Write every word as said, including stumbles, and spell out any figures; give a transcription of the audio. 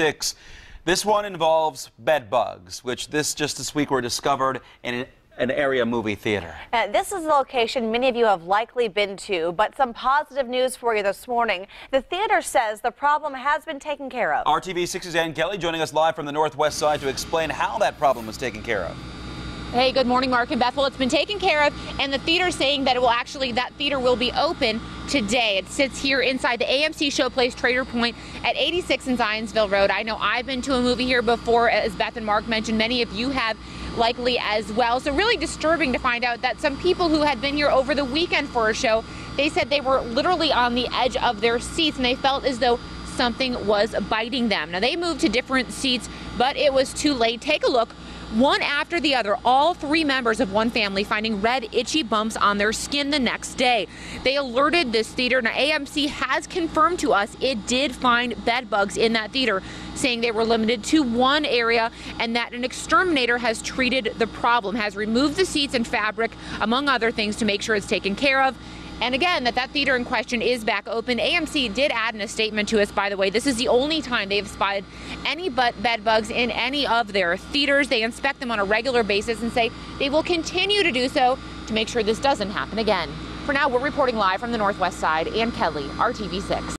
six. This one involves bed bugs, which this just this week were discovered in an an area movie theater. Uh, this is a location many of you have likely been to, but some positive news for you this morning. The theater says the problem has been taken care of. R T V six's Ann Kelly joining us live from the northwest side to explain how that problem was taken care of. Hey, good morning, Mark and Beth. Well, it's been taken care of, and the theater's saying that it will actually, that theater will be open today. It sits here inside the A M C Showplace Trader Point at eighty-six in Zionsville Road. I know I've been to a movie here before, as Beth and Mark mentioned. Many of you have likely as well. So really disturbing to find out that some people who had been here over the weekend for a show, they said they were literally on the edge of their seats, and they felt as though something was biting them. Now, they moved to different seats, but it was too late. Take a look. One after the other, all three members of one family finding red, itchy bumps on their skin the next day. They alerted this theater. Now, A M C has confirmed to us it did find bed bugs in that theater, saying they were limited to one area and that an exterminator has treated the problem, has removed the seats and fabric, among other things, to make sure it's taken care of. And again, that that theater in question is back open. A M C did add in a statement to us, by the way, this is the only time they've spotted any bed bugs in any of their theaters. They inspect them on a regular basis and say they will continue to do so to make sure this doesn't happen again. For now, we're reporting live from the northwest side. Ann Kelly, R T V six.